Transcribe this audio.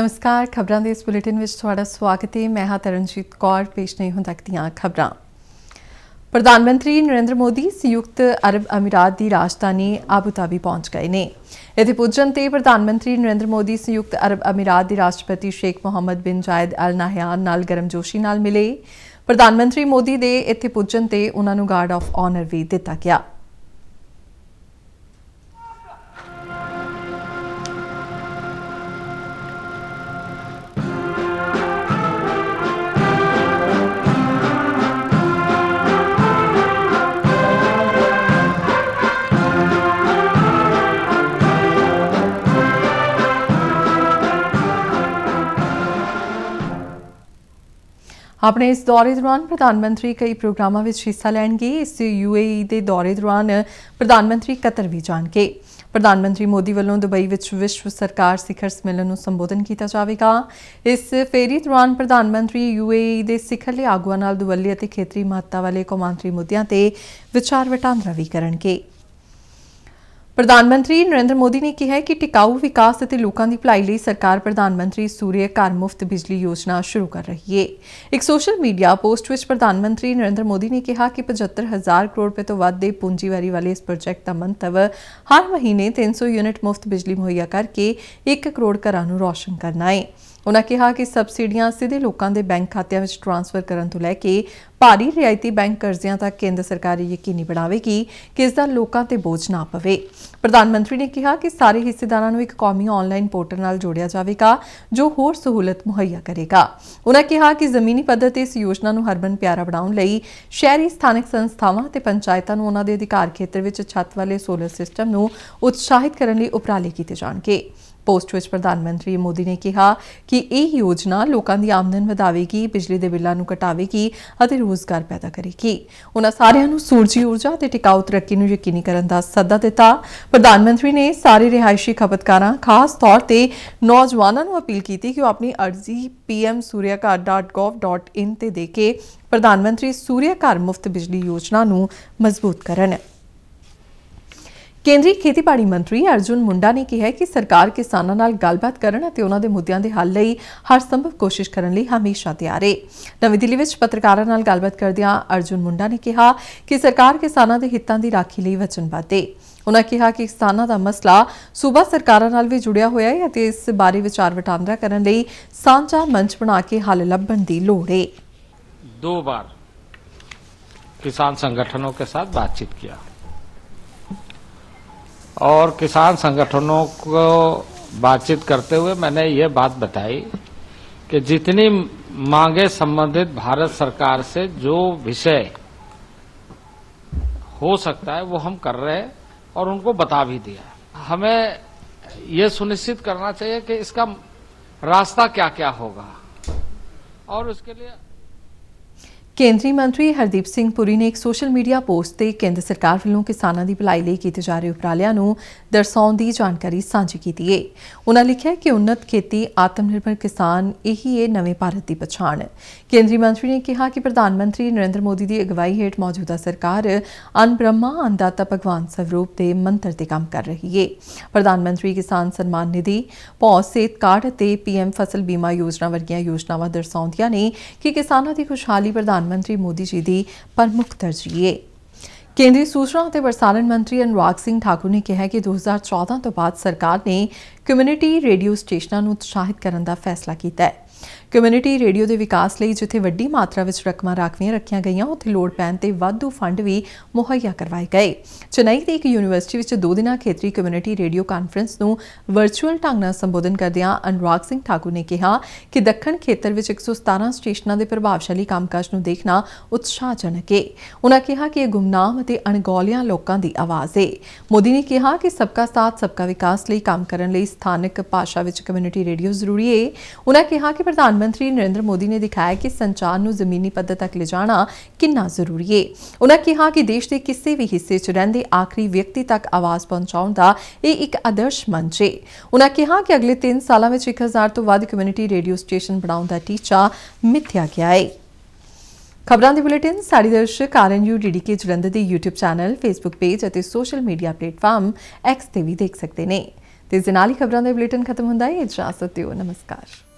नमस्कार, खबरां दे इस बुलेटिन विच तुहाडा स्वागत है। मैं हां तरनजीत कौर, पेश ने हुंदा दियां खबरां। प्रधानमंत्री नरेंद्र मोदी संयुक्त अरब अमीरात की राजधानी आबुधाबी पहुंच गए ने। इत्थे पुजन ते प्रधानमंत्री नरेंद्र मोदी संयुक्त अरब अमीरात के राष्ट्रपति Sheikh Mohammed bin Zayed Al Nahyan नाल गर्मजोशी नाल मिले। प्रधानमंत्री मोदी दे इत्थे पुजन ते उन्हां नूं गार्ड ऑफ ऑनर भी दिता गया। अपने इस दौरे दौरान प्रधानमंत्री कई प्रोग्रामों में हिस्सा लैणगे। इस यूएई के दौरे दौरान प्रधानमंत्री कतर भी जाणगे। प्रधानमंत्री मोदी वालों दुबई विच विश्व सरकार शिखर सम्मेलन नूं संबोधन किया जाएगा। इस फेरी दौरान प्रधानमंत्री यूएई के शिखरले आगुआं नाल दुवल्ले अते खेतरी महत्ता वाले कौमांतरी मुद्दों ते विचार वटांदरा भी करनगे। प्रधानमंत्री नरेंद्र मोदी ने कहा कि टिकाऊ विकास और लोगों की भलाई लिए सरकार प्रधानमंत्री सूर्य घर मुफ्त बिजली योजना शुरू कर रही है। एक सोशल मीडिया पोस्ट विच प्रधानमंत्री नरेंद्र मोदी ने कहा कि 75,000 करोड़ रुपए तो वध दे पूंजीवारी वाले इस प्रोजेक्ट का मंतव हर महीने 300 यूनिट मुफ्त बिजली मुहैया करके 1 करोड़ घरों को रोशन करना है। उन्होंने कहा कि सबसिडियां सीधे लोगों के बैंक खातों में ट्रांसफर करने तो लैके भारी रियायती बैंक कर्जियां तक केंद्र सरकार यकीनी बनावेगी कि इसका लोगों पर बोझ ना पवे। प्रधानमंत्री ने कहा कि सारे हिस्सेदारां नूं एक कौमी ऑनलाइन पोर्टल नाल जोड़िया जाएगा जो होर सहूलत मुहैया करेगा। उन्होंने कहा कि जमीनी पद्धर ते इस योजना नूं हरमन प्यारा बनाने लई शहरी स्थानिक संस्थावां ते पंचायतां नूं उन्हां दे अधिकार खेतर विच छत वाले सोलर सिस्टम नूं उत्साहित करने लई उपराले कीते जाणगे। पोस्ट विच प्रधानमंत्री मोदी ने कहा कि यह योजना लोगों की आमदन वधावेगी, बिजली के बिलों को घटावेगी और रोजगार पैदा करेगी। उन्होंने सारियां नूं सूरजी ऊर्जा और टिकाऊ तरक्की नूं यकीनी करन दा सदा दिता। प्रधानमंत्री ने सारे रिहायशी खपतकारां खास तौर पर नौजवानों को अपील की कि वह अपनी अर्जी pmsuryaghar.gov.in ते दे के प्रधानमंत्री सूर्य घर मुफ्त बिजली योजना नूं मजबूत करन। केंद्रीय खेतीबाड़ी मंत्री अर्जुन मुंडा ने कहा कि सरकार किसानों नाल गलबात करन अते उन्हां दे मुद्दियां दे हल लई हर संभव कोशिश करन लई हमेशा तैयार है। नवी दिल्ली विच पत्रकारां नाल गलबात करदियां अर्जुन मुंडा ने कहा कि सरकार किसानों के हितों की राखी लई वचनबद्ध है। उन्होंने कहा कि किसानों का मसला सूबा सरकारां नाल भी जुड़िया होया है अते इस बारे विचार वटांदरा करन लई सांझा मंच बना के हल लभण दी लोड़ है। 2 बार किसान संगठनों के साथ बातचीत किया और किसान संगठनों को बातचीत करते हुए मैंने ये बात बताई कि जितनी मांगे संबंधित भारत सरकार से जो विषय हो सकता है वो हम कर रहे हैं और उनको बता भी दिया। हमें ये सुनिश्चित करना चाहिए कि इसका रास्ता क्या क्या होगा और उसके लिए केंद्रीय मंत्री हरदीप सिंह पुरी ने एक सोशल मीडिया पोस्ट से केंद्र सरकार वालों किसानों की भलाई लिए किए जा रहे उपरालियां नूं दर्शाउण दी जानकारी सांझी कीती है। उन्होंने लिखा कि उन्नत खेती, आत्मनिर्भर किसान, यही है नवे भारत की पछाण। केंद्रीय मंत्री ने कहा कि प्रधानमंत्री नरेंद्र मोदी की अगवाई हेठ मौजूदा सरकार अन्न ब्रह्मा अन्नदाता भगवान स्वरूप के मंत्र से काम कर रही है। प्रधानमंत्री किसान सम्मान निधि, भौ सेहत कार्ड, पीएम फसल बीमा योजना वर्गियां योजनावां दर्शाउंदियां ने कि किसानों की खुशहाली प्रधानमंत्री मोदी जी की प्रमुख तरजीह है। केंद्रीय सूचना और प्रसारण मंत्री अनुराग सिंह ठाकुर ने कहा कि 2014 तो बाद सरकार ने कम्यूनिटी रेडियो स्टेशनों को उत्साहित करने का फैसला किया है। कम्यूनिटी रेडियो के विकास लिए जिथे वड्डी मात्रा में रकमां राखवियां रखिया गई, उत्थे लोड़ पैण ते वाधू फंड भी मुहैया करवाए गए। चेन्नई की एक यूनीवर्सिटी 2 दिन खेतरी कम्यूनिटी रेडियो कानफ्रेंस को वर्चुअल ढंग नाल संबोधन करदियां अनुराग सिंह ठाकुर ने कहा कि दक्खण खेतर में 117 स्टेशनों के प्रभावशाली कामकाज को देखना उत्साहजनक है। उन्होंने कहा कि यह गुमनाम और अणगौलिया लोगों की आवाज़ है। मोदी ने कहा कि सबका साथ सबका विकास लिए काम करने लिए स्थानक भाषा में कम्यूनिटी रेडियो जरूरी है। उन्होंने कहा कि प्रधानमंत्री नरेंद्र मोदी ने दिखाया कि संचार नूं जमीनी पद्धर तक ले जाना कितना जरूरी है। उन्होंने कहा कि देश के किसी भी हिस्से च रहिंदे आखिरी व्यक्ति तक आवाज़ पहुंचाउण दा यह एक आदर्श मंच है। उन्होंने कहा कि अगले 3 सालों में 1000 तो वध कम्यूनिटी रेडियो स्टेशन बनाउण दा टीचा मिथ्या गया है। खबरां दे बुलेटिन साडी दर्शक RNU DD के जलंधर के यूट्यूब चैनल, फेसबुक पेज और सोशल मीडिया प्लेटफॉर्म X ते भी देख सकते हैं। ते नाली खबर बुलेटिन खत्म हुंदा है। इजाजत दियो, नमस्कार।